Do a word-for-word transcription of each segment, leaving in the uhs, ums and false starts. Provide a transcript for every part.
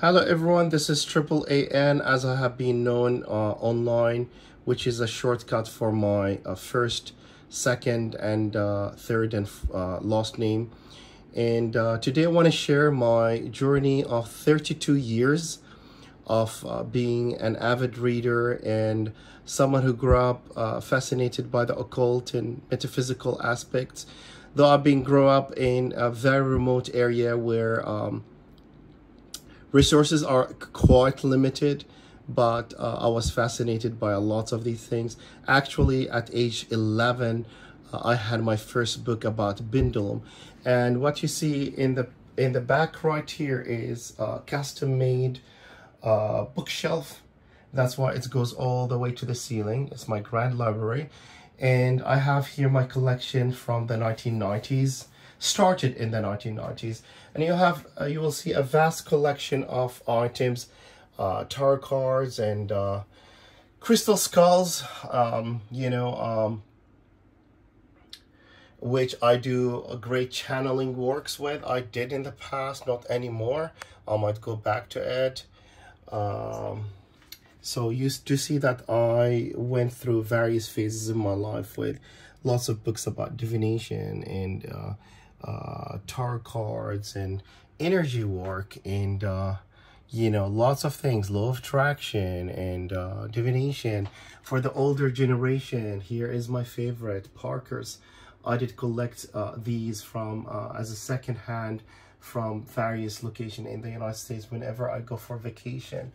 Hello everyone, this is triple a n, as I have been known uh, online, which is a shortcut for my uh, first, second, and uh, third and uh, last name. And uh, today I want to share my journey of thirty-two years of uh, being an avid reader and someone who grew up uh, fascinated by the occult and metaphysical aspects, though I've been grow up in a very remote area where um, resources are quite limited, but uh, I was fascinated by a lot of these things. Actually, at age eleven, uh, I had my first book about Bindulum, and what you see in the in the back right here is a custom-made uh, bookshelf. That's why it goes all the way to the ceiling. It's my grand library, and I have here my collection from the nineteen nineties. Started in the nineteen nineties, and you have uh, you will see a vast collection of items, uh, tarot cards and uh, crystal skulls, um, you know, um, which I do a great channeling works with. I did in the past, not anymore. I might go back to it. Um, so you do see that I went through various phases in my life with lots of books about divination and Uh, uh tarot cards and energy work and uh you know, lots of things, law of attraction and uh divination for the older generation. Here is my favorite, Parker's. I did collect uh these from uh as a second hand from various locations in the United States whenever I go for vacation.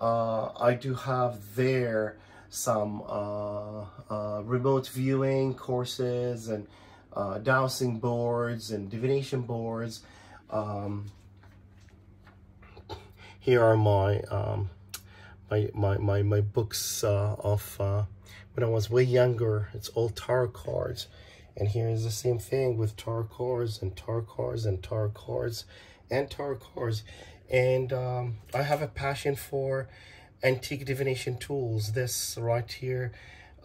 uh I do have there some uh uh remote viewing courses and Uh, dowsing boards and divination boards. Um, here are my, um, my my my my books uh, of uh, when I was way younger. It's all tarot cards, and here is the same thing with tarot cards and tarot cards and tarot cards and tarot cards. And um, I have a passion for antique divination tools. This right here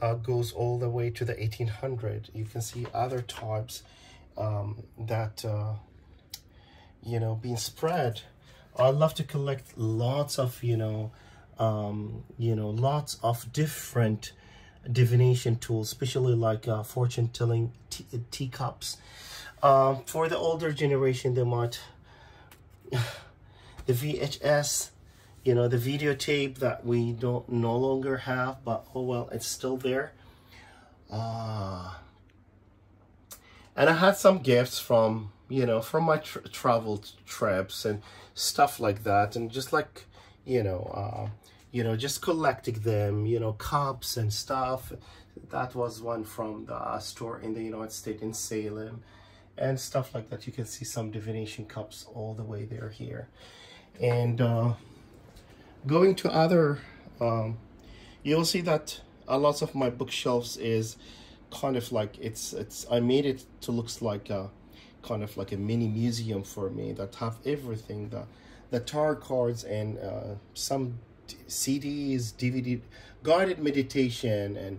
Uh, goes all the way to the eighteen hundred. You can see other types um, that uh, you know, being spread. I love to collect lots of you know um, you know lots of different divination tools, especially like uh, fortune telling te teacups. Uh, for the older generation, they might the V H S. You know, the videotape that we don't no longer have, but oh well, it's still there. Uh, and I had some gifts from, you know, from my tr travel trips and stuff like that. And just like, you know, uh, you know, just collecting them, you know, cups and stuff. That was one from the store in the United States in Salem and stuff like that. You can see some divination cups all the way there here. And uh, going to other, um, you'll see that a lot of my bookshelves is kind of like it's it's I made it to looks like a kind of like a mini museum for me that have everything, the the tarot cards and uh, some C Ds, D V D, guided meditation and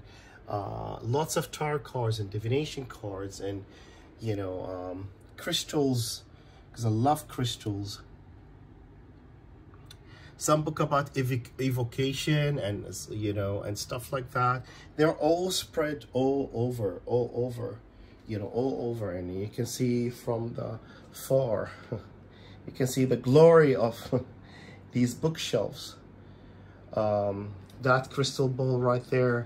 uh, lots of tarot cards and divination cards and you know um, crystals, because I love crystals. Some book about ev evocation and, you know, and stuff like that. They're all spread all over, all over, you know, all over. And you can see from the far, you can see the glory of these bookshelves. Um, that crystal ball right there,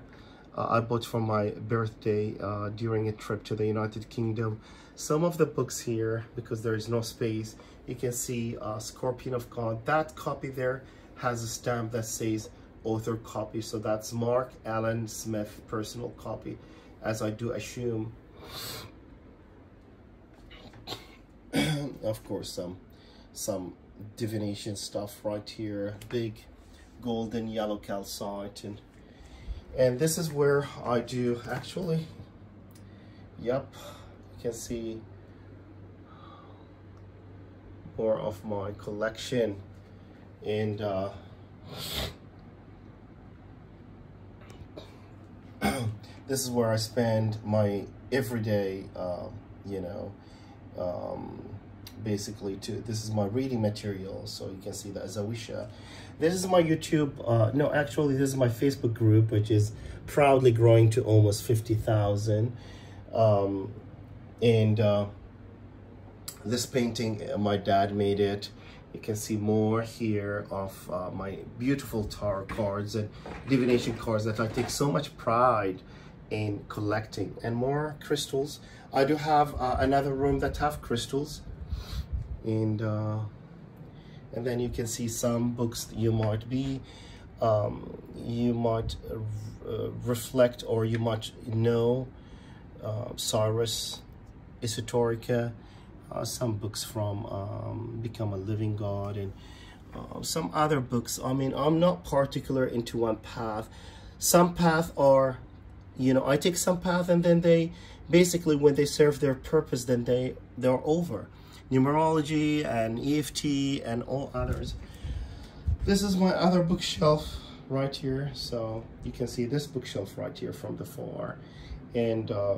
uh, I bought for my birthday uh, during a trip to the United Kingdom. Some of the books here, because there is no space, you can see uh, Scorpion of God. That copy there has a stamp that says author copy. So that's Mark Alan Smith personal copy, as I do assume. Of course, some, some divination stuff right here. Big golden yellow calcite. And, and this is where I do actually, yep, you can see more of my collection. And uh, this is where I spend my everyday, uh, you know, um, basically to, this is my reading material, so you can see that Zawisha. This is my YouTube, uh, no, actually this is my Facebook group, which is proudly growing to almost fifty thousand. Um, and uh, this painting, my dad made it. You can see more here of uh, my beautiful tarot cards and divination cards that I take so much pride in collecting, and more crystals. I do have uh, another room that have crystals, and uh, and then you can see some books that you might be um, you might uh, reflect, or you might know uh, Cyrus Historica, uh, some books from um, Become a Living God, and uh, some other books. I mean, I'm not particular into one path. Some paths are, you know, I take some path, and then they basically, when they serve their purpose, then they they're over. Numerology and E F T and all others. This is my other bookshelf right here, so you can see this bookshelf right here from the far, and uh,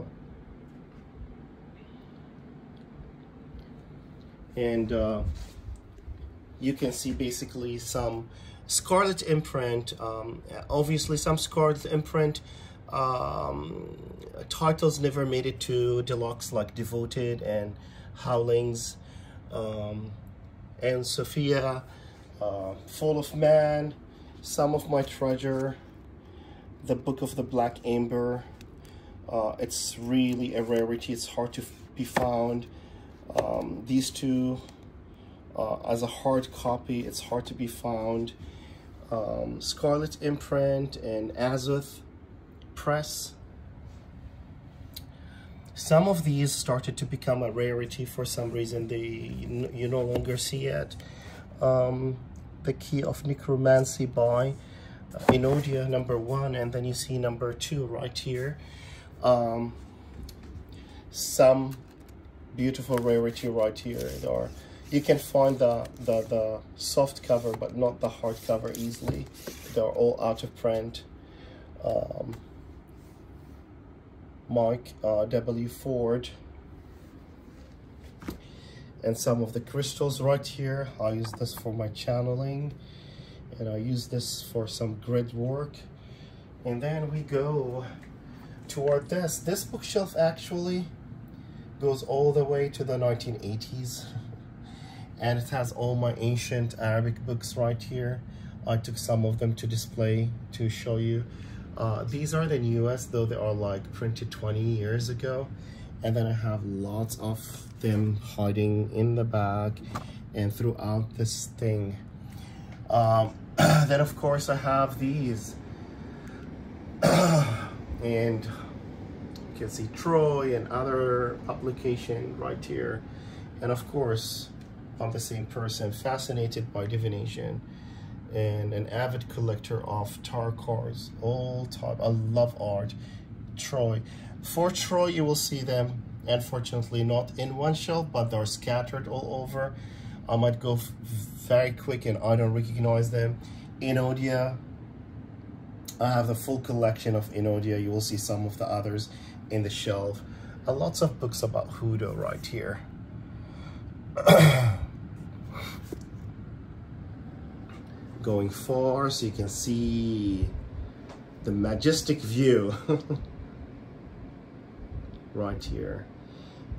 and uh, you can see basically some Scarlet Imprint, um, obviously some Scarlet Imprint. Um, titles never made it to deluxe, like Devoted and Howlings, um, and Sophia, uh, Fall of Man, some of my treasure, the Book of the Black Amber. Uh, it's really a rarity, it's hard to be found. Um, these two, uh, as a hard copy, it's hard to be found. Um, Scarlet Imprint and Azoth Press. Some of these started to become a rarity for some reason. They you no longer see it. Um, the Key of Necromancy by Enodia, number one, and then you see number two right here. Um, some beautiful rarity right here. Or you can find the the the soft cover, but not the hard cover easily. They're all out of print. Um, Mark uh, W. Ford, and some of the crystals right here. I use this for my channeling, and I use this for some grid work. And then we go toward this. This bookshelf actually goes all the way to the nineteen eighties, and it has all my ancient Arabic books right here. I took some of them to display to show you. Uh, these are the newest, though they are like printed twenty years ago. And then I have lots of them hiding in the bag and throughout this thing. Um, then of course I have these. And you can see Troy and other publication right here. And of course, I'm the same person, fascinated by divination, and an avid collector of tarot cards, all type. I love art. Troy. For Troy, you will see them, unfortunately, not in one shelf, but they're scattered all over. I might go very quick and I don't recognize them. Enodia. I have the full collection of Enodia. You will see some of the others in the shelf. Uh, lots of books about Hoodoo right here. Going far, so you can see the majestic view right here.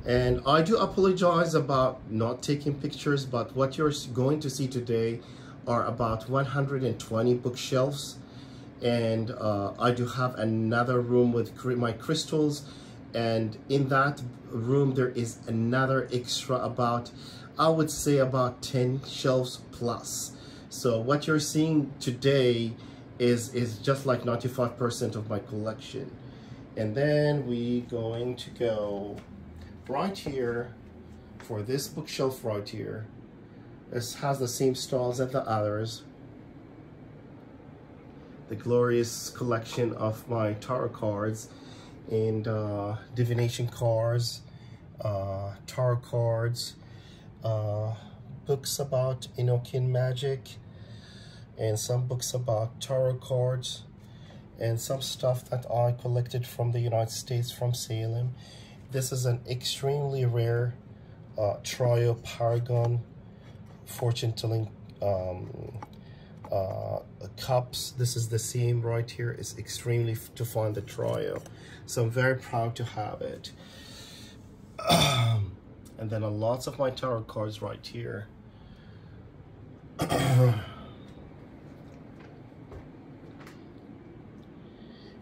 And I do apologize about not taking pictures, but what you're going to see today are about one hundred twenty bookshelves, and uh, I do have another room with my crystals, and in that room there is another extra about, I would say, about ten shelves plus. So what you're seeing today is, is just like ninety-five percent of my collection. And then we going to go right here for this bookshelf right here. This has the same styles as the others. The glorious collection of my tarot cards and uh, divination cards, uh, tarot cards, uh, books about Enochian magic, and some books about tarot cards, and some stuff that I collected from the United States, from Salem. This is an extremely rare uh, Trial, Paragon, Fortune Telling um, uh, Cups. This is the same right here. It's extremely f to find the Trial. So I'm very proud to have it. And then uh, lots of my tarot cards right here.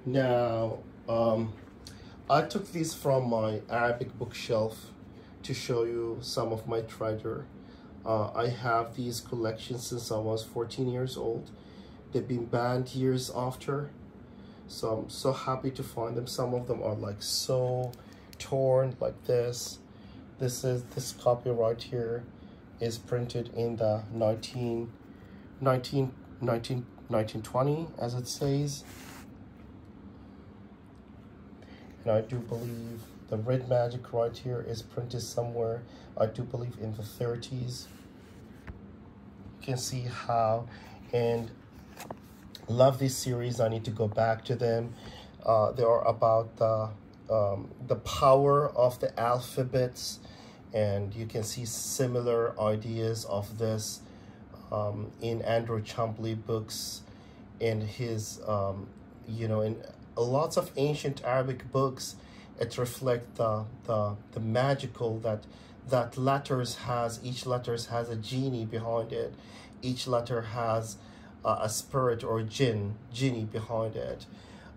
Now, um, I took these from my Arabic bookshelf to show you some of my treasure. Uh, I have these collections since I was fourteen years old. They've been banned years after. So I'm so happy to find them. Some of them are like so torn, like this. This is this copy right here is printed in the nineteen twenty, as it says. And I do believe the red magic right here is printed somewhere, I do believe in the thirties. You can see how, and love this series. I need to go back to them. Uh, they are about the, um, the power of the alphabets, and you can see similar ideas of this um, in Andrew Chumbley books and his, um, you know, in lots of ancient Arabic books. It reflects the, the the magical that that letters has. Each letters has a genie behind it. Each letter has uh, a spirit or a jinn genie behind it.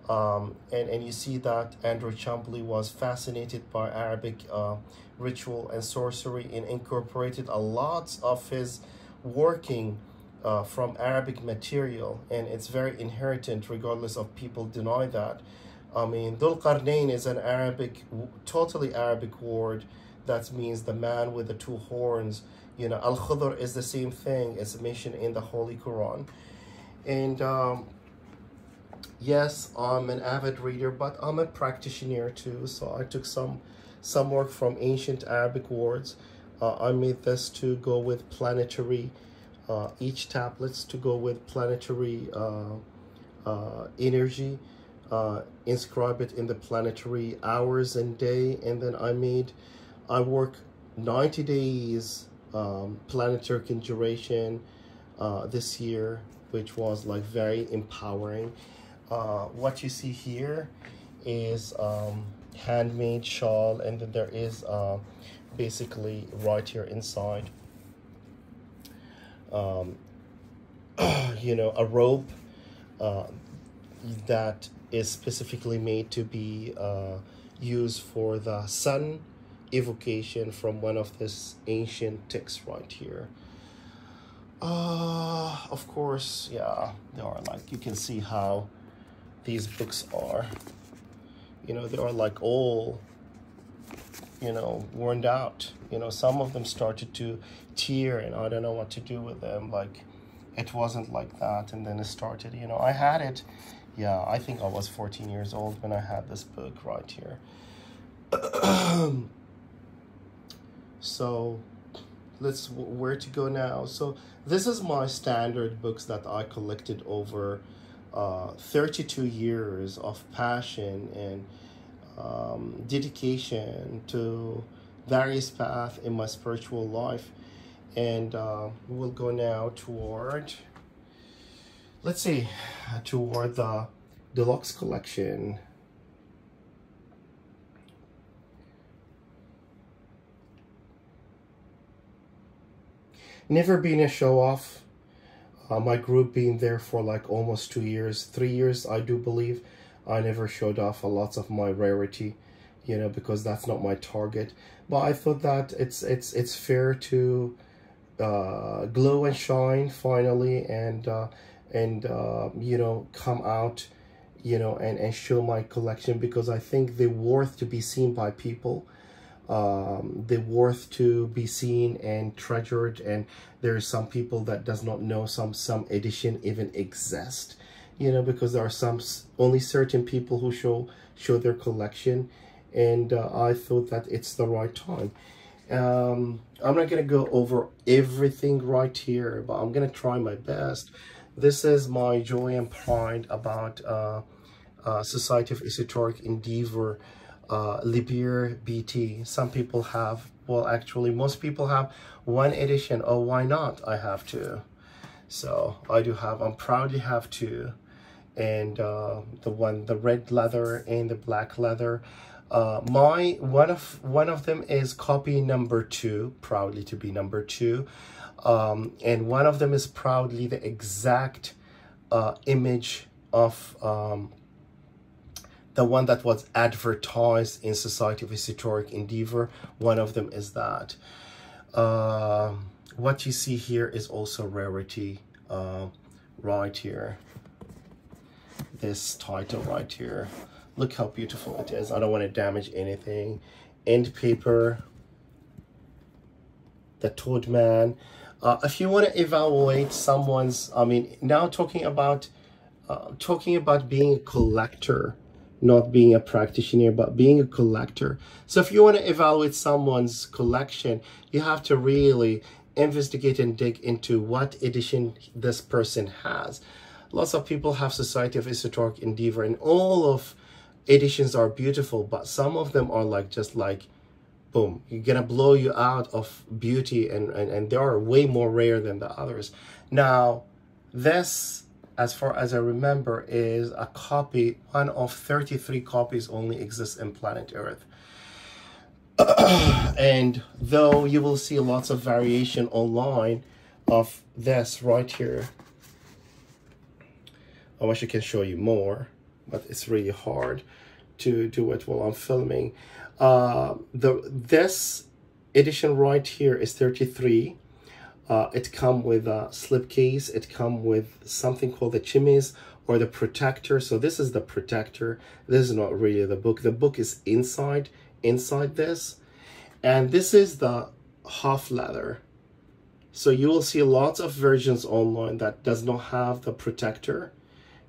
Um, and and you see that Andrew Chumbley was fascinated by Arabic uh, ritual and sorcery, and incorporated a lot of his working Uh, from Arabic material, and it's very inherent regardless of people deny that. I mean, Dhul Qarnayn is an Arabic, totally Arabic word that means the man with the two horns. You know, Al-Khudr is the same thing. It's mentioned in the Holy Quran. And um, yes, I'm an avid reader, but I'm a practitioner too. So I took some, some work from ancient Arabic words. Uh, I made this to go with planetary Uh, each tablets to go with planetary uh, uh, energy, uh, inscribe it in the planetary hours and day, and then I made, I work ninety days um, planetary conjuration uh, this year, which was like very empowering. Uh, what you see here is um, handmade shawl, and then there is uh, basically right here inside, Um, you know, a rope uh, that is specifically made to be uh, used for the sun evocation from one of this ancient texts right here. Uh, of course, yeah, they are like, you can see how these books are. You know, they are like all, you know, worn out. You know, some of them started to tear, and I don't know what to do with them. Like, it wasn't like that, and then it started, you know, I had it. Yeah, I think I was fourteen years old when I had this book right here. So, let's, where to go now? So, this is my standard books that I collected over uh, thirty-two years of passion and um, dedication to various path in my spiritual life. And uh, we'll go now toward, let's see, toward the deluxe collection. Never been a show off. Uh, my group being there for like almost two years, three years, I do believe. I never showed off a lot of my rarity, you know, because that's not my target. But I thought that it's it's it's fair to uh, glow and shine finally, and uh, and uh, you know, come out, you know, and and show my collection, because I think they're worth to be seen by people. Um, they're worth to be seen and treasured. And there are some people that does not know some some edition even exist, you know, because there are some only certain people who show show their collection. And uh, I thought that it's the right time. Um, I'm not going to go over everything right here, but I'm going to try my best. This is my joy and pride about uh, uh, Society of Esoteric Endeavor. uh, Liber B T. Some people have, well, actually most people have one edition. Oh, why not? I have two. So I do have, I'm proud to have two. And uh, the one, the red leather and the black leather. Uh, my one of one of them is copy number two, proudly to be number two, um, and one of them is proudly the exact uh, image of um, the one that was advertised in Society of Esoteric Endeavor. One of them is that. Uh, what you see here is also rarity, uh, right here. This title right here. Look how beautiful it is. I don't want to damage anything. End paper. The Toad Man. Uh, if you want to evaluate someone's, I mean, now talking about, uh, talking about being a collector, not being a practitioner, but being a collector. So if you want to evaluate someone's collection, you have to really investigate and dig into what edition this person has. Lots of people have Society of Esoteric Endeavor, and all of editions are beautiful, but some of them are like just like boom, you're gonna blow you out of beauty, and and, and they are way more rare than the others. Now this, as far as I remember, is a copy, one of thirty-three copies only exists in planet Earth. And though you will see lots of variation online of this right here, I wish I can show you more, but it's really hard to do it while I'm filming. Uh, the this edition right here is thirty-three. Uh, it come with a slipcase. It come with something called the chimes or the protector. So this is the protector. This is not really the book. The book is inside inside this, and this is the half leather. So you will see lots of versions online that does not have the protector.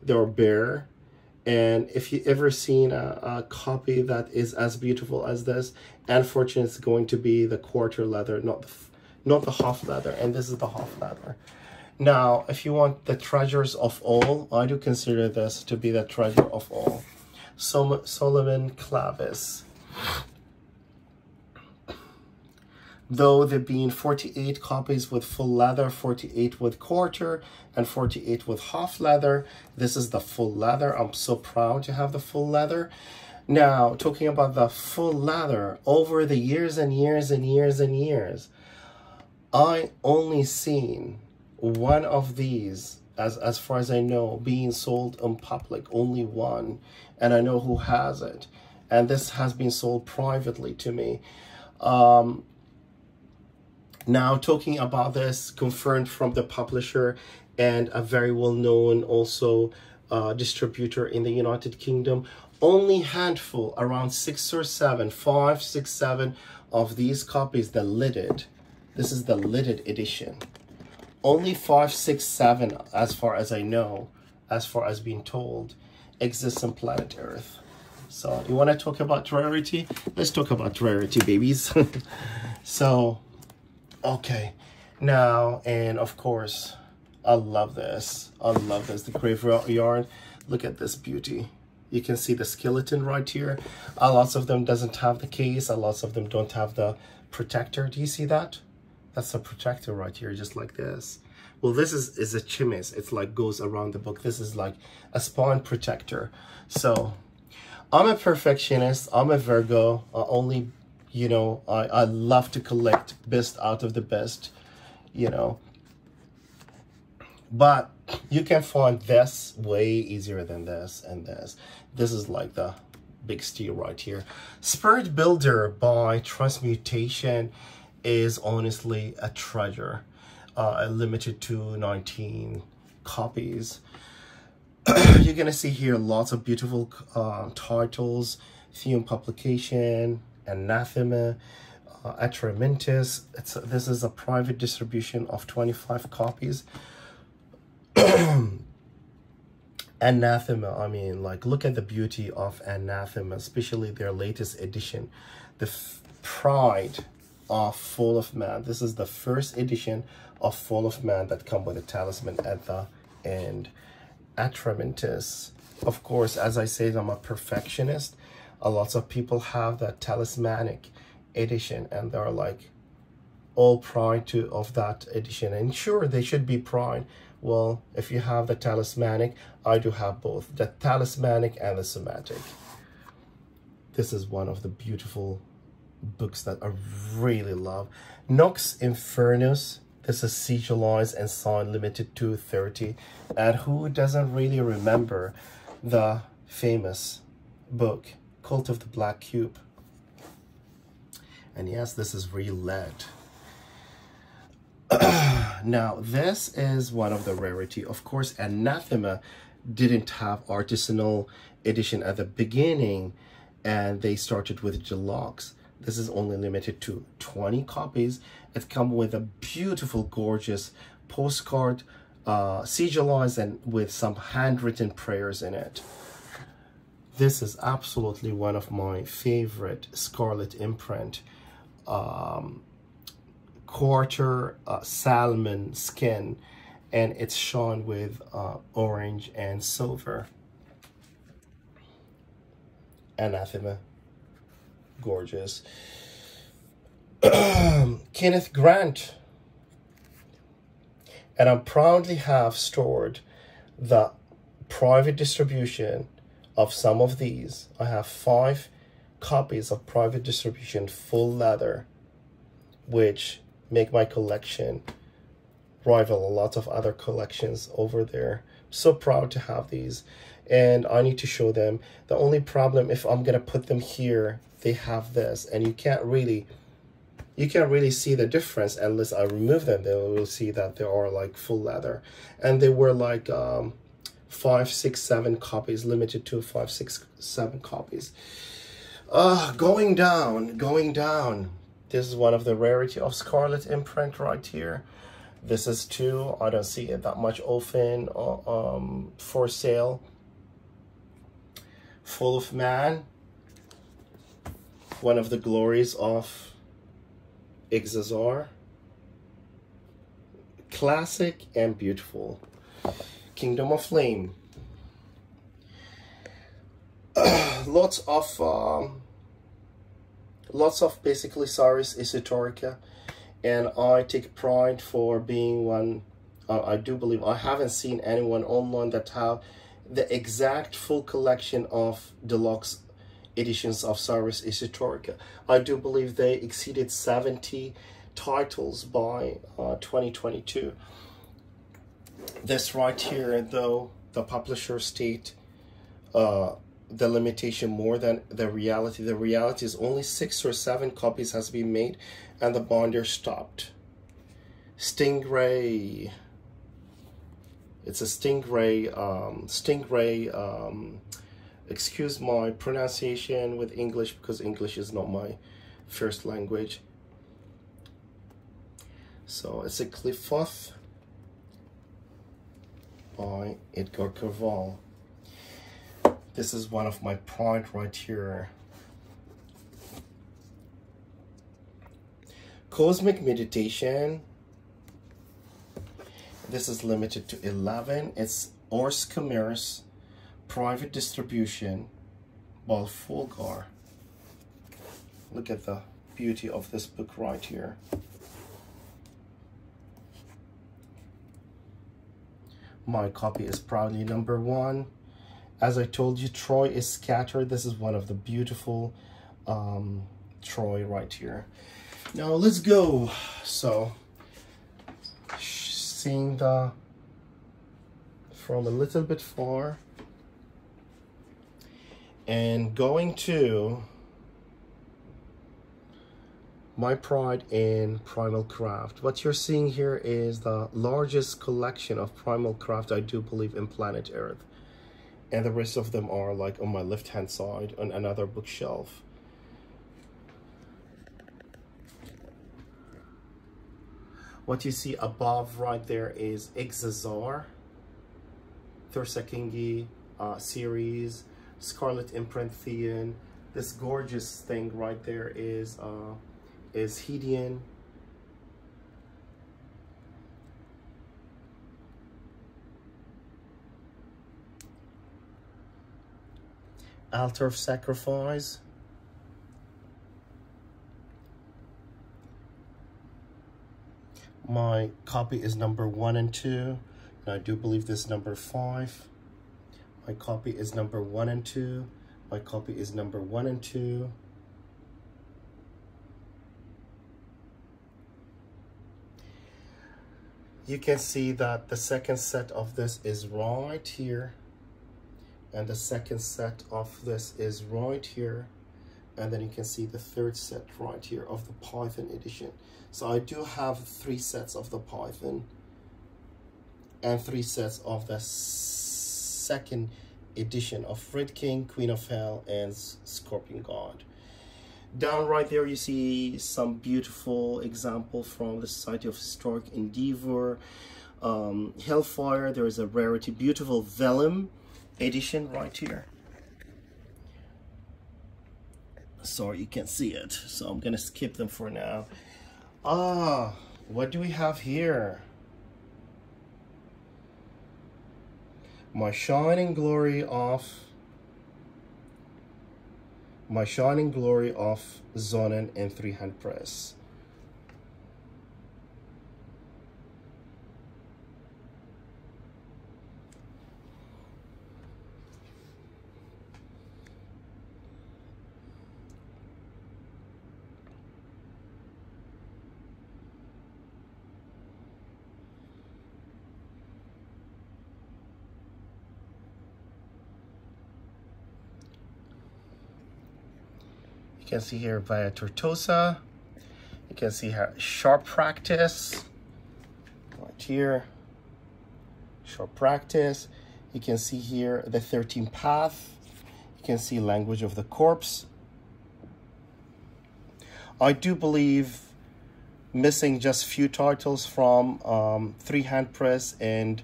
They are bare. And if you ever seen a, a copy that is as beautiful as this, unfortunately, it's going to be the quarter leather, not the, not the half leather. And this is the half leather. Now, if you want the treasures of all, I do consider this to be the treasure of all. Sol Solomon Clavis. Though there being forty-eight copies with full leather, forty-eight with quarter, and forty-eight with half leather. This is the full leather. I'm so proud to have the full leather. Now, talking about the full leather, over the years and years and years and years, I only seen one of these, as, as far as I know, being sold in public, only one. And I know who has it. And this has been sold privately to me. Um... Now, talking about this, confirmed from the publisher and a very well-known also uh, distributor in the United Kingdom, only handful, around six or seven, five, six, seven of these copies, the lidded. This is the lidded edition. Only five, six, seven, as far as I know, as far as being told, exists on planet Earth. So, you want to talk about rarity? Let's talk about rarity, babies. So... okay, now, and of course, I love this. I love this, the graveyard. Look at this beauty. You can see the skeleton right here. A lot of them doesn't have the case. A lot of them don't have the protector. Do you see that? That's the protector right here, just like this. Well, this is, is a chimes. It's like goes around the book. This is like a spawn protector. So, I'm a perfectionist. I'm a Virgo. I only... you know, I, I love to collect best out of the best, you know. But you can find this way easier than this and this. This is like the big steal right here. Spirit Builder by Transmutation is honestly a treasure. Uh, limited to nineteen copies. You're going to see here lots of beautiful uh, titles, Theion publication, Anathema, uh, Atramentous. It's a, this is a private distribution of twenty-five copies. Anathema, I mean, like, look at the beauty of Anathema, especially their latest edition, the f pride of Fall of Man. This is the first edition of Fall of Man that come with a talisman at the end. Atramentous, of course, as I said, I'm a perfectionist. a lot of people have that talismanic edition and they're like all pride to of that edition, and sure, they should be pride. Well, if you have the talismanic, I do have both the talismanic and the somatic. This is one of the beautiful books that I really love. Nox Infernus. This is serialized and signed, limited to thirty. And who doesn't really remember the famous book Cult of the Black Cube? And yes, this is re-led. Now, this is one of the rarity. Of course, Anathema didn't have artisanal edition at the beginning, and they started with deluxe. This is only limited to twenty copies. It comes with a beautiful, gorgeous postcard, uh, sigilized and with some handwritten prayers in it. This is absolutely one of my favorite Scarlet Imprint um, quarter uh, salmon skin, and it's shone with uh, orange and silver. Anathema. Gorgeous. Kenneth Grant. And I proudly have stored the private distribution of some of these. I have five copies of private distribution full leather, which make my collection rival a lot of other collections over there. So proud to have these, and I need to show them. The only problem, if I'm gonna put them here, they have this, and you can't really you can't really see the difference unless I remove them. They will see that they are like full leather, and they were like um five six seven copies, limited to five six seven copies. Uh going down going down this is one of the rarity of Scarlet Imprint right here. This is two. I don't see it that much often or, um for sale. Full of Man. One of the glories of Ixaxaar. Classic and beautiful. Kingdom of Flame. Lots of um, lots of basically Cyrus Historica, and I take pride for being one. uh, I do believe I haven't seen anyone online that have the exact full collection of deluxe editions of Cyrus Historica. I do believe they exceeded seventy titles by uh, twenty twenty-two. This right here, though, the publisher state uh, the limitation more than the reality. The reality is only six or seven copies has been made, and the binder stopped. Stingray. It's a stingray, um, stingray, um, excuse my pronunciation with English, because English is not my first language. So it's a Cliffoth by Edgar Kerval. This is one of my pride right here. Cosmic Meditation. This is limited to eleven. It's Ors Cameras private distribution by Fulgur. Look at the beauty of this book right here. My copy is proudly number one. As I told you, Troy is Scattered. This is one of the beautiful um, Troy right here. Now let's go. So seeing the from a little bit far and going to my pride in Primal Craft. What you're seeing here is the largest collection of Primal Craft, I do believe, in planet Earth, and the rest of them are like on my left hand side on another bookshelf. What you see above right there is Ixaxaar, Thursakingi uh, series, Scarlet Imprint Theion. This gorgeous thing right there is uh, is Hedion. Altar of Sacrifice. My copy is number one and two, and I do believe this is number five. My copy is number one and two. My copy is number one and two. You can see that the second set of this is right here, and the second set of this is right here. And then you can see the third set right here of the Python edition. So I do have three sets of the Python and three sets of the second edition of Red King, Queen of Hell, and Scorpion God. Down right there you see some beautiful example from the Society of Historic Endeavor. Um, Hellfire, there is a rarity, beautiful vellum edition right here. Sorry, you can't see it, so I'm gonna skip them for now. Ah, what do we have here? My shining glory of my shining glory of Xoanon and Three Hand Press. You can see here Via Tortosa. You can see her Sharp Practice right here. Sharp Practice. You can see here the thirteenth Path. You can see Language of the Corpse. I do believe missing just few titles from um, Three Hand Press and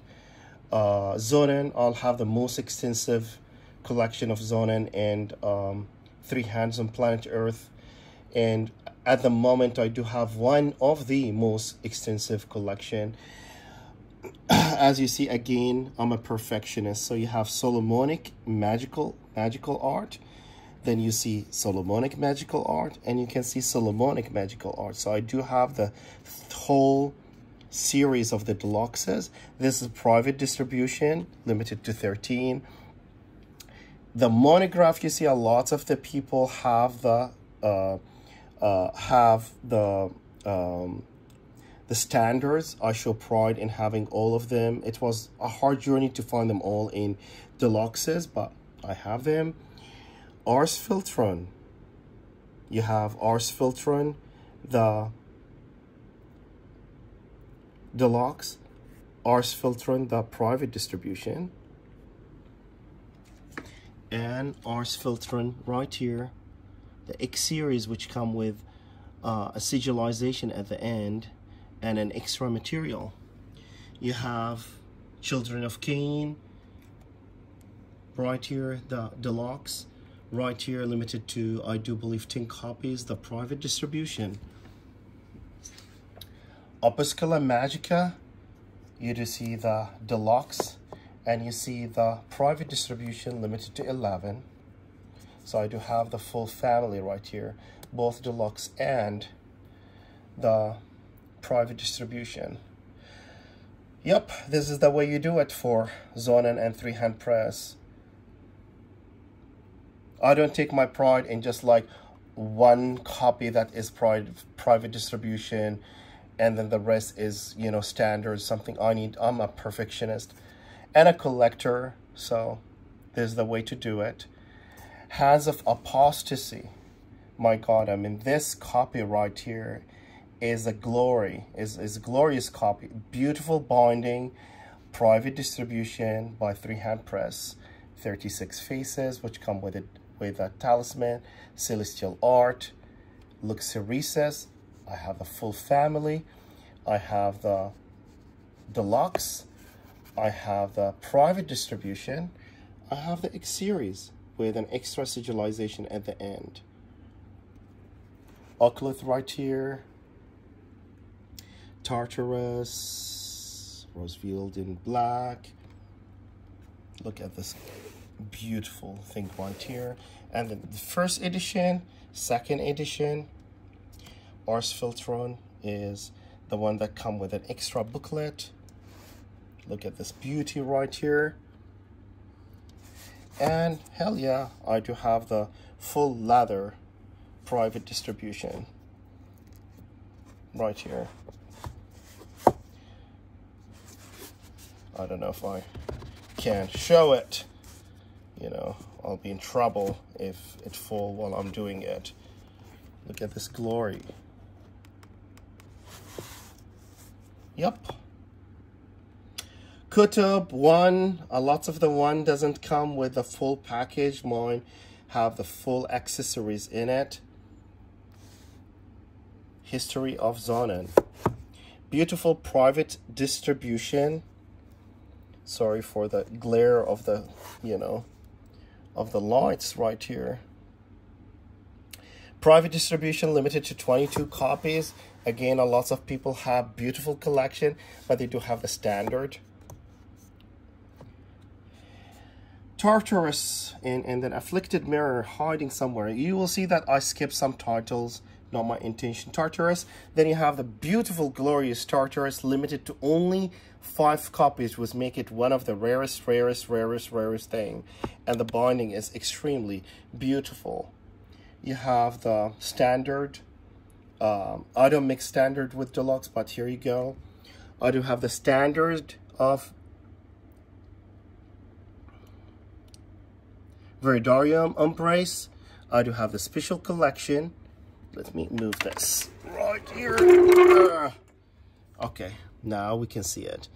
uh, Xoanon. I'll have the most extensive collection of Xoanon and um, Three Hands on Planet Earth, and at the moment I do have one of the most extensive collection. As you see, again, I'm a perfectionist, so you have Solomonic magical magical art, then you see Solomonic magical art, and you can see Solomonic magical art. So I do have the whole series of the deluxes. This is private distribution, limited to thirteen. The monograph, you see a lot of the people have the uh, uh, have the um, the standards. I show pride in having all of them. It was a hard journey to find them all in deluxes, but I have them. Ars Filtron, you have Ars Filtron, the deluxe. Ars Filtron, the private distribution. And Ars Filtron right here, the X series, which come with uh, a sigilization at the end and an extra material. You have Children of Cain right here, the deluxe right here, limited to, I do believe, ten copies, the private distribution. Opuscula Magica, you do see the deluxe, and you see the private distribution limited to eleven. So I do have the full family right here, both deluxe and the private distribution. Yep, this is the way you do it for Xoanon and Three Hand Press. I don't take my pride in just like one copy that is private distribution, and then the rest is, you know, standard, something I need. I'm a perfectionist and a collector, so there's the way to do it. Hands of Apostasy, my God, I mean, this copy right here is a glory, is, is a glorious copy. Beautiful binding, private distribution by Three Hand Press. thirty-six faces, which come with it, with a talisman, celestial art, Luxurices. I have the full family. I have the deluxe. I have the private distribution. I have the X series with an extra sigilization at the end. Oculith right here. Tartarus, revealed in black. Look at this beautiful thing right here. And the first edition, second edition, Ars Filtron is the one that come with an extra booklet. Look at this beauty right here. And hell yeah, I do have the full leather private distribution right here. I don't know if I can show it, you know, I'll be in trouble if it fall while I'm doing it. Look at this glory. Yep. Kutub one, a lot of the one doesn't come with the full package. Mine have the full accessories in it. History of Xoanon. Beautiful private distribution. Sorry for the glare of the, you know, of the lights right here. Private distribution limited to twenty-two copies. Again, a lot of people have beautiful collection, but they do have the standard. Tartarus and, and then Afflicted Mirror hiding somewhere. You will see that I skipped some titles, not my intention. Tartarus, then you have the beautiful, glorious Tartarus, limited to only five copies, which make it one of the rarest, rarest, rarest, rarest thing. And the binding is extremely beautiful. You have the standard. Um, I don't mix standard with deluxe, but here you go. I do have the standard of Veridarium Umbrace. I do have the special collection. Let me move this right here. Uh, okay, now we can see it.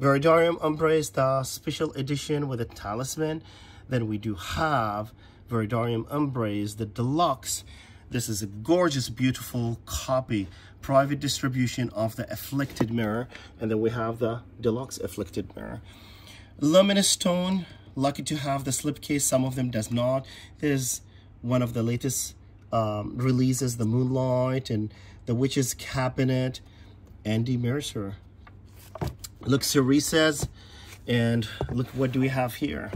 Veridarium Umbrace, the special edition with a talisman. Then we do have Veridarium Umbrace, the deluxe. This is a gorgeous, beautiful copy. Private distribution of the Afflicted Mirror. And then we have the deluxe Afflicted Mirror. Luminous Stone. Lucky to have the slipcase. Some of them does not. There's one of the latest um, releases, the Moonlight and the Witch's Cabinet. Andy Mercer. Look, Cereses. And look, what do we have here?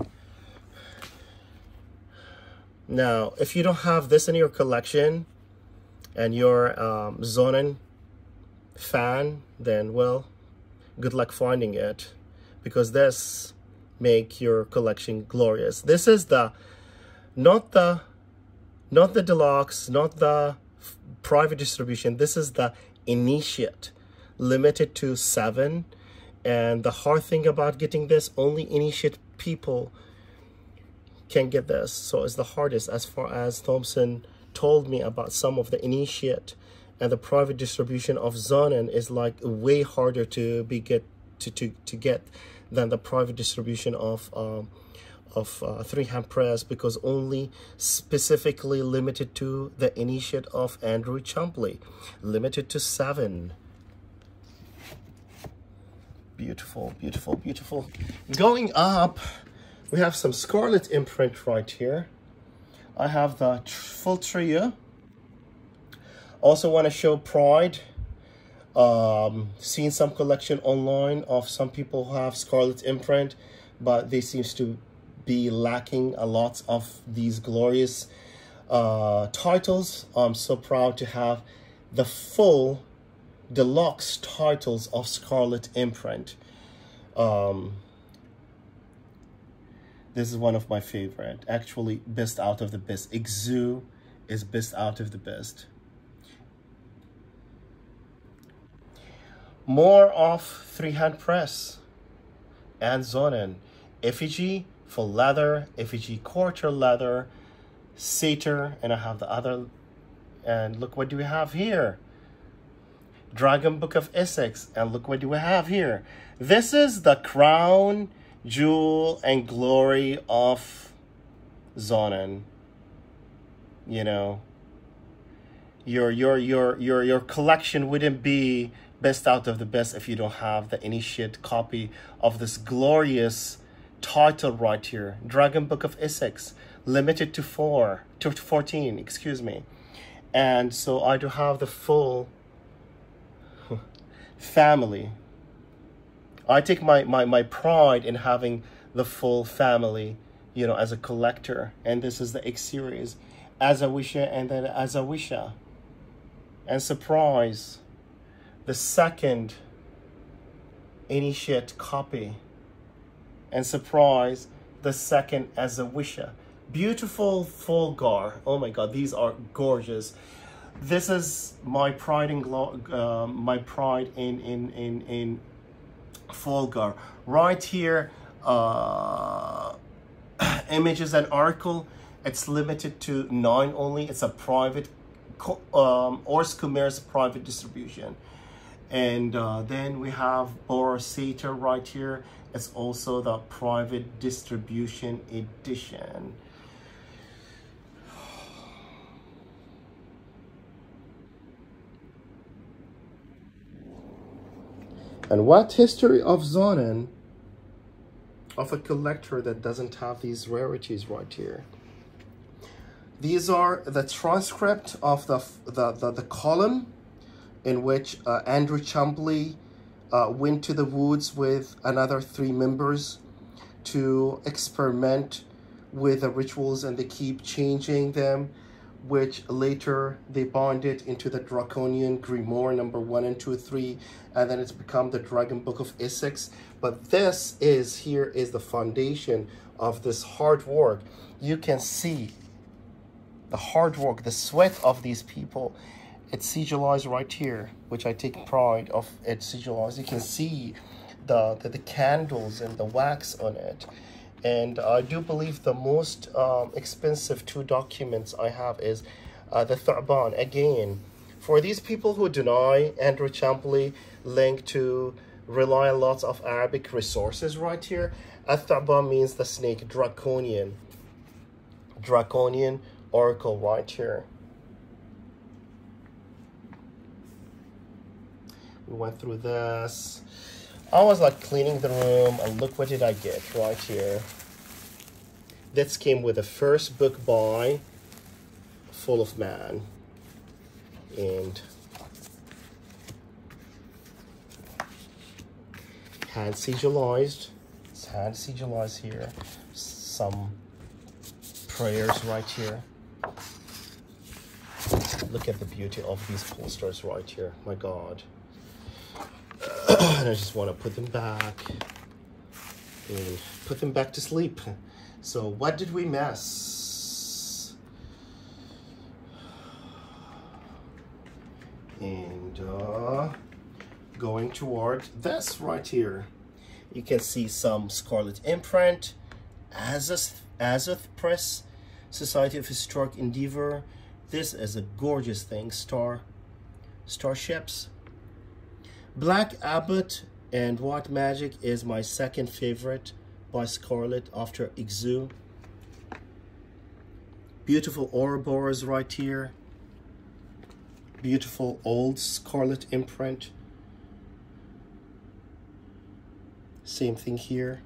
Now, if you don't have this in your collection and you're um, Xoanon fan, then, well, good luck finding it, because this make your collection glorious. This is the, not the, not the deluxe, not the private distribution. This is the initiate, limited to seven. And the hard thing about getting this, only initiate people can get this. So it's the hardest, as far as Thompson told me about some of the initiate, and the private distribution of Xoanon is like way harder to be get to to, to get than the private distribution of um, of uh, Three Hand Press, because only specifically limited to the initiate of Andrew Chumbley, limited to seven. Beautiful, beautiful, beautiful. Going up, we have some Scarlet Imprint right here. I have the full trio. Also want to show pride. Um, seen some collection online of some people who have Scarlet Imprint, but they seems to be lacking a lot of these glorious uh, titles. I'm so proud to have the full deluxe titles of Scarlet Imprint. Um, This is one of my favorite. Actually, best out of the best. Exu is best out of the best. More of Three Hand Press and Xoanon. Effigy for leather, effigy quarter leather, satyr, and I have the other. And look, what do we have here? Dragon Book of Essex. And look, what do we have here? This is the crown jewel and glory of Xoanon. You know, your your your your your collection wouldn't be best out of the best if you don't have the initiate copy of this glorious title right here. Dragon Book of Essex, limited to four to fourteen, excuse me. And so I do have the full family. I take my, my, my pride in having the full family, you know, as a collector. And this is the X series, Azawisha and then Azawisha. And surprise, the second Initiate copy. And surprise, the second Azawisha. Beautiful Fulgur. Oh my God, these are gorgeous. This is my pride in uh, my pride in in in in Fulgur. Right here, uh, images and article. It's limited to nine only. It's a private um, Ors Cameras private distribution. And uh, then we have Borosita right here. It's also the private distribution edition. And what history of Xoanon, of a collector that doesn't have these rarities right here. These are the transcript of the, the, the, the column in which uh, Andrew Chumbley uh, went to the woods with another three members to experiment with the rituals, and they keep changing them, which later they bonded into the Draconian Grimoire number one and two, three, and then it's become the Dragon Book of Essex. But this is, here is the foundation of this hard work. You can see the hard work, the sweat of these people. It's sigilized right here, which I take pride of it sigilized. You can see the, the, the candles and the wax on it. And I do believe the most um, expensive two documents I have is uh, the Tha'ban. Again, for these people who deny Andrew Chumbley link to rely on lots of Arabic resources right here, Tha'ban means the snake, draconian. Draconian oracle right here. We went through this. I was like cleaning the room, and look what did I get right here. This came with the first book by Full of Man. And hand sigilized. It's hand sigilized here. Some prayers right here. Look at the beauty of these posters right here. My God. And I just want to put them back and put them back to sleep. So what did we miss? And uh, going toward this right here, you can see some Scarlet Imprint, Azoth, Azoth Press, Society of Esoteric Endeavor. This is a gorgeous thing, star, starships. Black Abbot and What Magic is my second favorite by Scarlet after Ixu. Beautiful Ouroboros right here. Beautiful old Scarlet Imprint. Same thing here.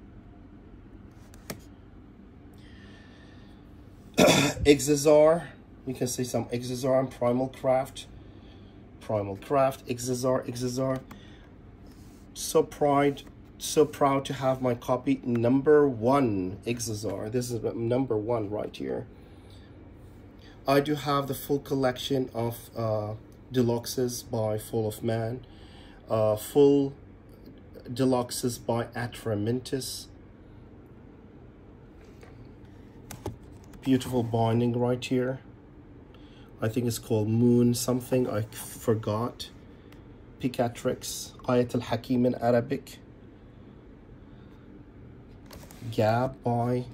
Ixaxaar. You can see some Ixaxaar and Primal Craft. Primal Craft, Ixaxaar, Ixaxaar. So proud, so proud to have my copy number one, Ixaxaar. This is number one right here. I do have the full collection of uh, deluxes by Full of Man, uh, full deluxes by Atramentous. Beautiful binding right here. I think it's called Moon something, I forgot. Picatrix, Ayat al-Hakim in Arabic. Gab by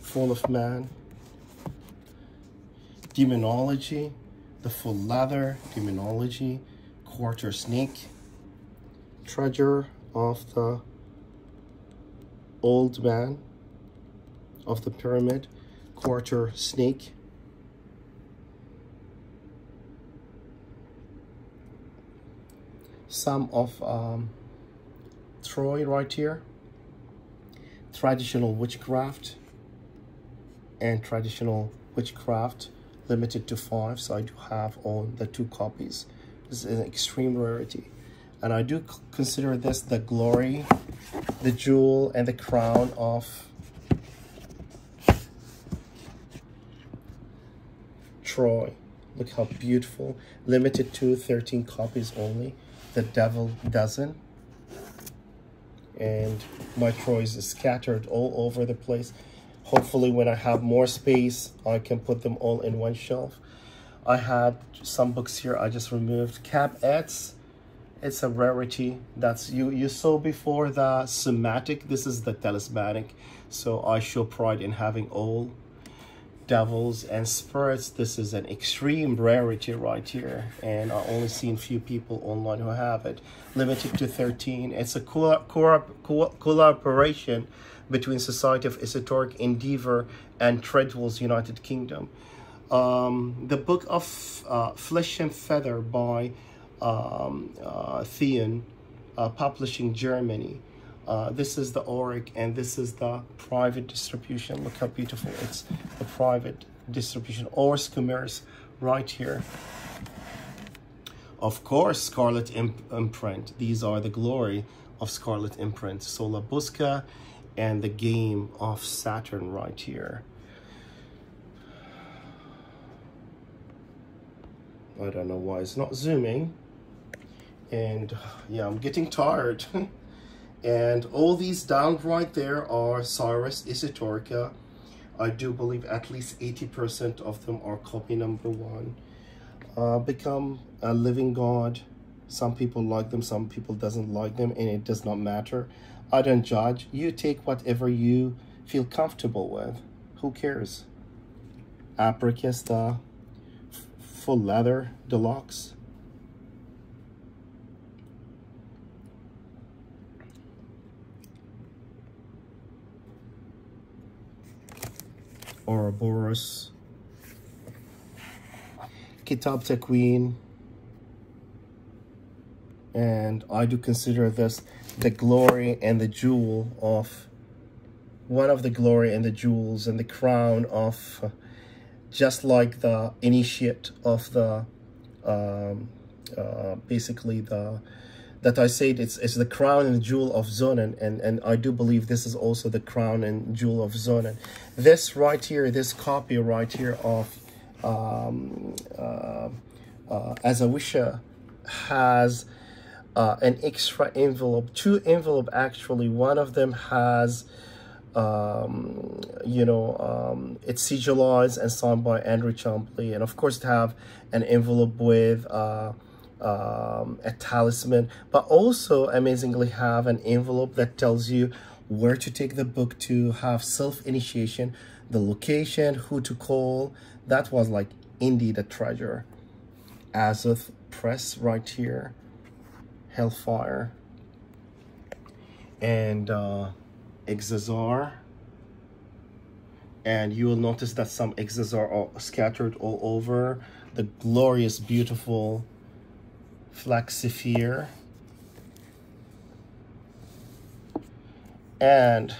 Fall of Man. Demonology, the full leather, Demonology, Quarter Snake. Treasure of the Old Man of the Pyramid, Quarter Snake. Some of um, Troy right here, traditional witchcraft, and traditional witchcraft limited to five. So I do have all the two copies. This is an extreme rarity, and I do consider this the glory, the jewel, and the crown of Troy. Look how beautiful. Limited to thirteen copies only. The Devil Dozen. And my Troys is scattered all over the place. Hopefully when I have more space, I can put them all in one shelf. I had some books here I just removed. Cap Eds. It's a rarity. That's you you saw before the somatic. This is the talismanic. So I show pride in having all devils and spirits. This is an extreme rarity right here, and I only seen few people online who have it. Limited to thirteen. It's a co co co collaboration between Society of Esoteric Endeavor and Treadwell's United Kingdom. Um, the Book of uh, Flesh and Feather by um, uh, Theion, uh, publishing Germany. Uh, this is the auric, and this is the private distribution. Look how beautiful it's, the private distribution. Ors Cameras right here. Of course, Scarlet Imprint. These are the glory of Scarlet Imprint. Sola Busca and the Game of Saturn right here. I don't know why it's not zooming. And yeah, I'm getting tired. And all these down right there are Cyrus Historica. I do believe at least eighty percent of them are copy number one. Uh, Become a Living God. Some people like them, some people doesn't like them, and it does not matter. I don't judge. You take whatever you feel comfortable with. Who cares? Apricasta. Full Leather Deluxe. Ouroboros. Kitab Takween. And I do consider this the glory and the jewel of, one of the glory and the jewels and the crown of, just like the initiate of the, um, uh, basically the, that I said it's, it's the crown and the jewel of Xoanon, and, and I do believe this is also the crown and jewel of Xoanon. This right here, this copy right here of um, uh, uh, Azawisha has uh, an extra envelope, two envelope actually. One of them has Um, you know, um, it's sigilized and signed by Andrew Chumbley, and of course to have an envelope with uh, um, a talisman, but also amazingly have an envelope that tells you where to take the book to have self-initiation, the location, who to call. That was like Indy the Treasure. Azoth Press right here. Hellfire. And uh, Ixaxaar, and you will notice that some Ixaxaar are scattered all over. The glorious, beautiful Flaxifere, and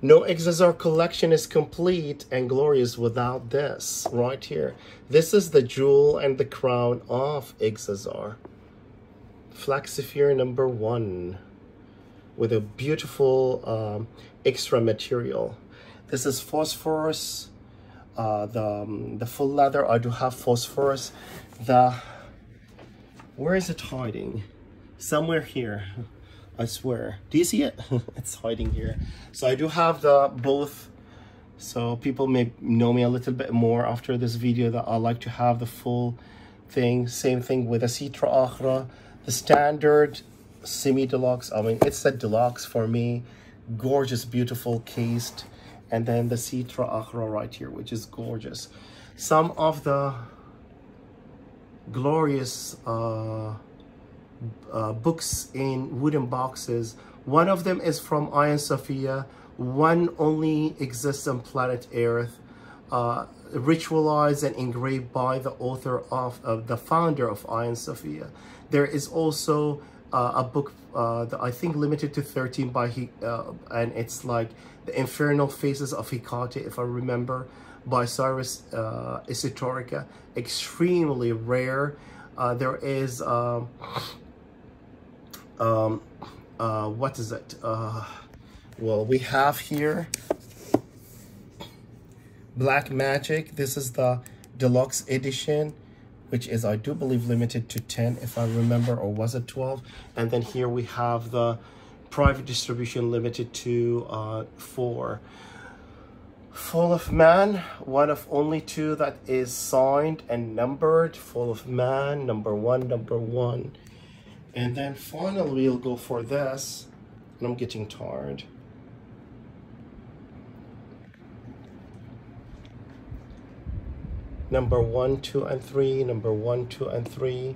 no Ixaxaar collection is complete and glorious without this right here. This is the jewel and the crown of Ixaxaar. Flaxifere number one, with a beautiful um, extra material. This is Phosphorus, uh, the, um, the Full Leather. I do have Phosphorus. The, where is it hiding? Somewhere here, I swear. Do you see it? It's hiding here. So I do have the both, so people may know me a little bit more after this video that I like to have the full thing. Same thing with the Sitra Ahra. The standard semi-deluxe, I mean, it's a deluxe for me. Gorgeous, beautiful, cased. And then the Sitra Ahra right here, which is gorgeous. Some of the glorious uh, uh, books in wooden boxes. One of them is from Ayaan Sophia. One only exists on planet Earth. Uh, ritualized and engraved by the author of, of the founder of Ayaan Sophia. There is also uh, a book uh, that I think limited to thirteen by he, uh, and it's like the Infernal Faces of Hecate, if I remember, by Cyrus uh, Historica. Extremely rare. Uh, there is um, um, uh, what is it? Uh, well, we have here Black Magic. This is the deluxe edition, which is, I do believe, limited to ten, if I remember, or was it twelve? And then here we have the private distribution limited to uh, four. Fall of Man, one of only two that is signed and numbered. Fall of Man, number one, number one. And then finally, we'll go for this. And I'm getting tired. Number one, two, and three. Number one, two, and three.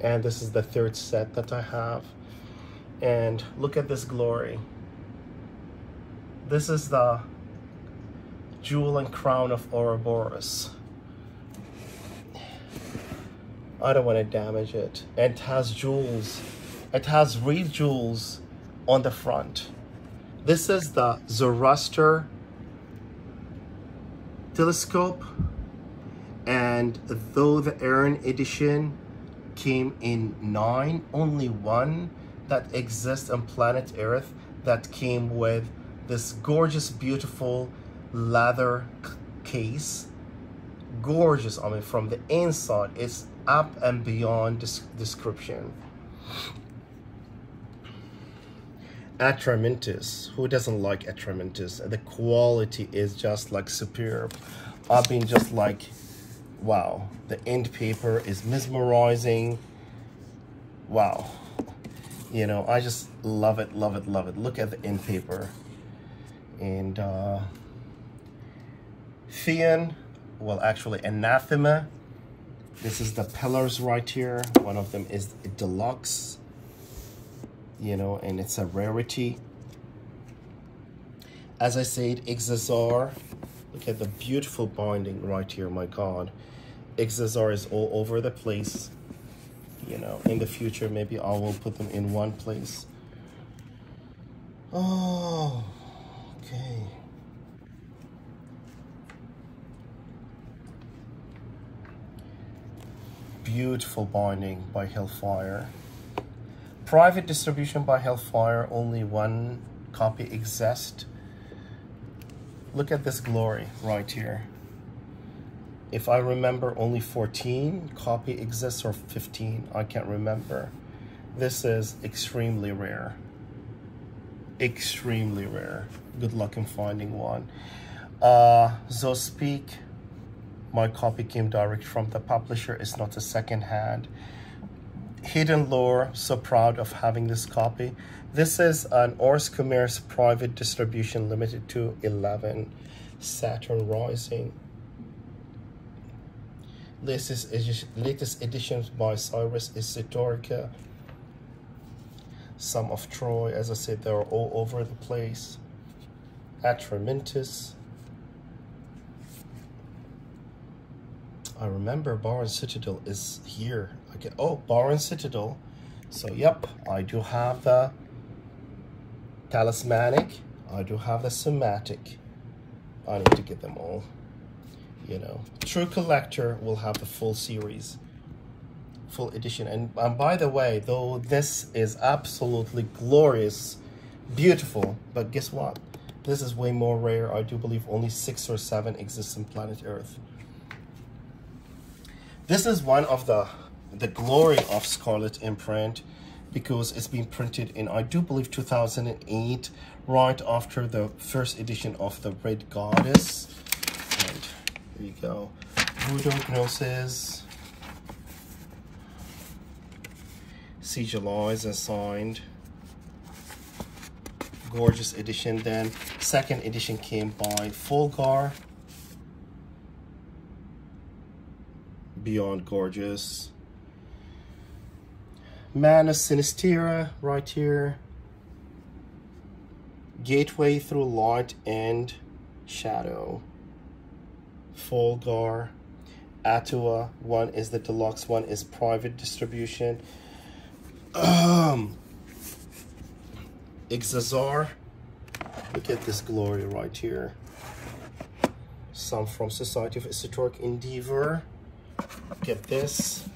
And this is the third set that I have. And look at this glory. This is the Jewel and Crown of Ouroboros. I don't want to damage it. It has jewels. It has real jewels on the front. This is the Zoroaster telescope, and though the Aaron edition came in nine, only one that exists on planet Earth that came with this gorgeous, beautiful leather case. Gorgeous. I mean, from the inside, it's up and beyond description. Atramentous. Who doesn't like Atramentous? The quality is just like superb. I've been just like, wow. The end paper is mesmerizing. Wow. You know, I just love it, love it, love it. Look at the end paper. And uh, Theion, well, actually Anathema. This is the pillars right here. One of them is deluxe, you know, and it's a rarity. As I said, Ixaxaar. Look at the beautiful binding right here, my God. Ixaxaar is all over the place. You know, in the future, maybe I will put them in one place. Oh, okay. Beautiful binding by Hellfire. Private distribution by Hellfire, only one copy exists. Look at this glory right here. If I remember, only fourteen copy exists, or fifteen, I can't remember. This is extremely rare. Extremely rare. Good luck in finding one. Uh, Zospeak, my copy came direct from the publisher. It's not a second hand. Hidden Lore, so proud of having this copy. This is an Ors Cameras private distribution limited to eleven. Saturn Rising. This is latest editions by Cyrus Historica. Some of Troy, as I said, they are all over the place. Atramentous. I remember Baron Citadel is here. Okay. Oh, Baron Citadel. So, yep, I do have the Talismanic. I do have the Somatic. I need to get them all. You know, true collector will have the full series, full edition. And, and by the way, though this is absolutely glorious, beautiful, but guess what? This is way more rare. I do believe only six or seven exist on planet Earth. This is one of the the glory of Scarlet Imprint, because it's been printed in, I do believe, two thousand eight, right after the first edition of the Red Goddess. And there you go. Voodoo Gnosis. Sigil is signed. Gorgeous edition. Then second edition came by Fulgur. Beyond gorgeous. Mana Sinistera right here. Gateway through light and shadow. Fulgur. Atua. One is the deluxe, one is private distribution. Um, Ixaxaar. Look at this glory right here. Some from Society of Esoteric Endeavor. Look at this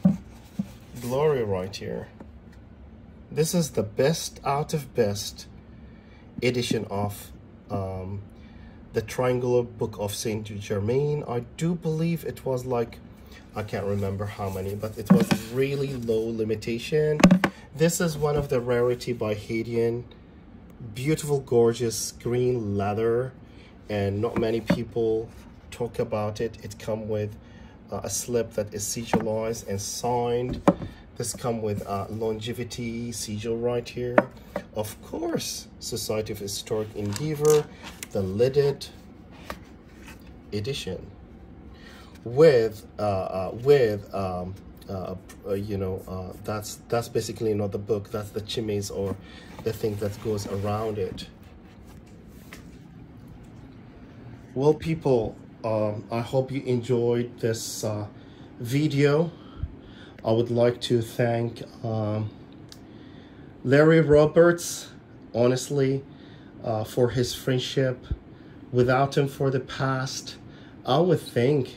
glory right here. This is the best out of best edition of um, the Triangular Book of Saint Germain. I do believe it was like, I can't remember how many, but it was really low limitation. This is one of the rarity by Hedion. Beautiful, gorgeous green leather, and not many people talk about it. It comes with uh, a slip that is sigilized and signed. This comes with uh, longevity sigil right here. Of course, Society of Historic Endeavor, the lidded edition with uh, uh with um uh, uh you know uh that's that's basically not the book, that's the chimes or the thing that goes around it. Well, people, um I hope you enjoyed this uh video. I would like to thank um Larry Roberts, honestly, uh for his friendship. Without him for the past, I would think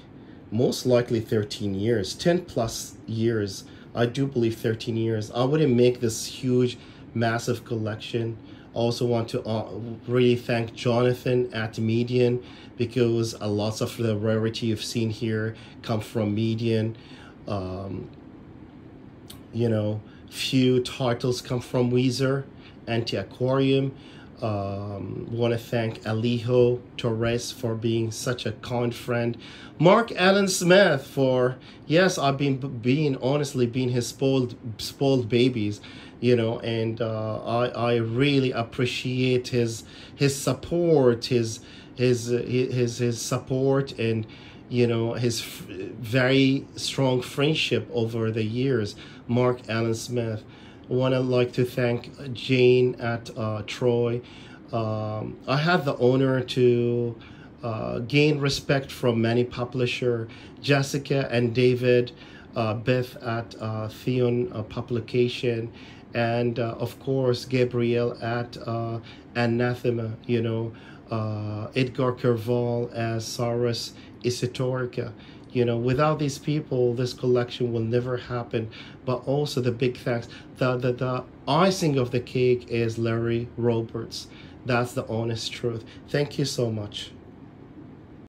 most likely thirteen years, ten plus years, I do believe thirteen years, I wouldn't make this huge massive collection. Also want to uh, really thank Jonathan at Median, because a lot of the rarity you've seen here come from Median. Um, you know, few titles come from Weezer, Anti-Aquarium. Um, want to thank Alejo Torres for being such a kind friend. Mark Alan Smith for, yes, I've been being honestly being his spoiled spoiled babies, you know, and uh, I I really appreciate his his support, his his his his support, and you know his f very strong friendship over the years. Mark Alan Smith. Want to like to thank Jane at uh, Troy. Um, I had the honor to uh, gain respect from many publishers, Jessica and David, uh, Beth at uh, Theion uh, Publication, and uh, of course Gabriel at uh, Anathema. You know, uh, Edgar Kerval as Cyrus Historica. You know, without these people, this collection will never happen. But also the big thanks, the, the, the icing of the cake is Larry Roberts. That's the honest truth. Thank you so much.